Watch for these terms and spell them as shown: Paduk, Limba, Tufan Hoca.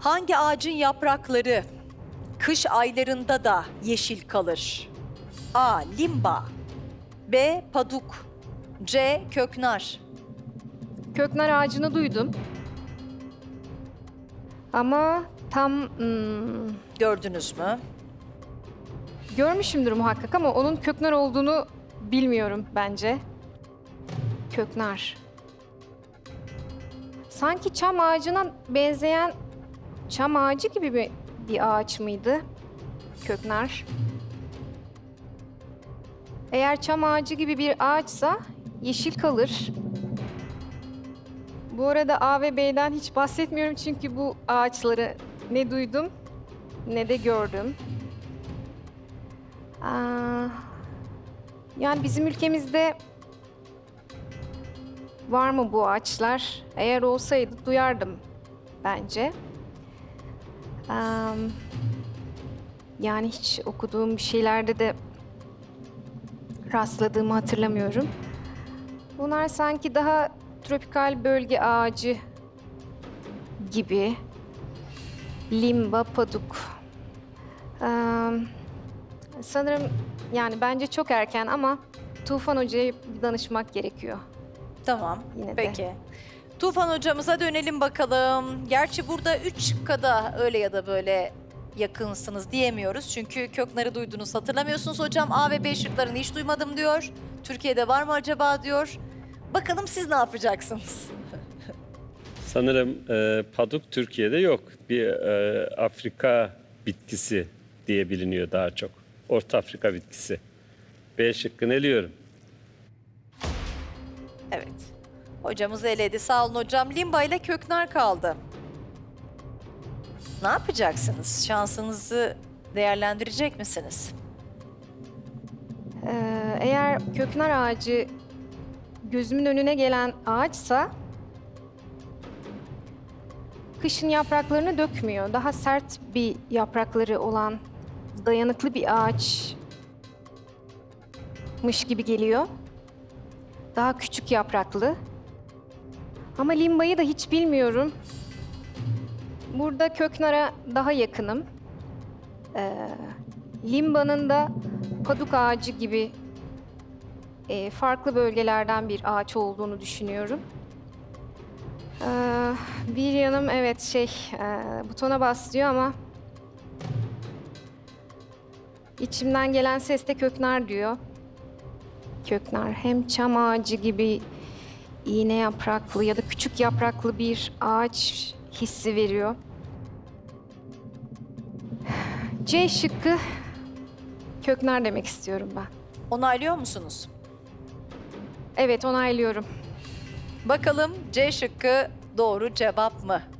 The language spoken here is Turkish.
Hangi ağacın yaprakları kış aylarında da yeşil kalır? A. Limba, B. Paduk, C. Köknar. Köknar ağacını duydum. Ama tam... Gördünüz mü? Görmüşümdür muhakkak ama onun köknar olduğunu bilmiyorum bence. Köknar. Sanki çam ağacına benzeyen çam ağacı gibi bir ağaç mıydı? Köknar. Eğer çam ağacı gibi bir ağaçsa yeşil kalır. Bu arada A ve B'den hiç bahsetmiyorum çünkü bu ağaçları ne duydum ne de gördüm. Yani bizim ülkemizde var mı bu ağaçlar? Eğer olsaydı duyardım bence. Yani hiç okuduğum bir şeylerde de rastladığımı hatırlamıyorum. Bunlar sanki daha tropikal bölge ağacı gibi. Limba, paduk. Sanırım yani bence çok erken ama Tufan Hoca'ya bir danışmak gerekiyor. Tamam, yine peki. De. Tufan Hocamıza dönelim bakalım. Gerçi burada 3 şıkkada öyle ya da böyle yakınsınız diyemiyoruz. Çünkü kökleri duydunuz, hatırlamıyorsunuz hocam. A ve B şıklarını hiç duymadım diyor. Türkiye'de var mı acaba diyor. Bakalım siz ne yapacaksınız? Sanırım paduk Türkiye'de yok. Bir Afrika bitkisi diye biliniyor daha çok. Orta Afrika bitkisi. B şıkkını eliyorum. Evet. Hocamız eledi. Sağ olun hocam. Limba ile köknar kaldı. Ne yapacaksınız? Şansınızı değerlendirecek misiniz? Eğer köknar ağacı gözümün önüne gelen ağaçsa kışın yapraklarını dökmüyor. Daha sert bir yaprakları olan dayanıklı bir ağaçmış gibi geliyor. Daha küçük yapraklı. Ama limbayı da hiç bilmiyorum. Burada köknara daha yakınım. Limbanın da paduk ağacı gibi farklı bölgelerden bir ağaç olduğunu düşünüyorum. Bir yanım evet butona bas diyor ama içimden gelen ses de köknar diyor. Köknar hem çam ağacı gibi iğne yapraklı ya da küçük yapraklı bir ağaç hissi veriyor. C şıkkı köknar demek istiyorum ben. Onaylıyor musunuz? Evet, onaylıyorum. Bakalım C şıkkı doğru cevap mı?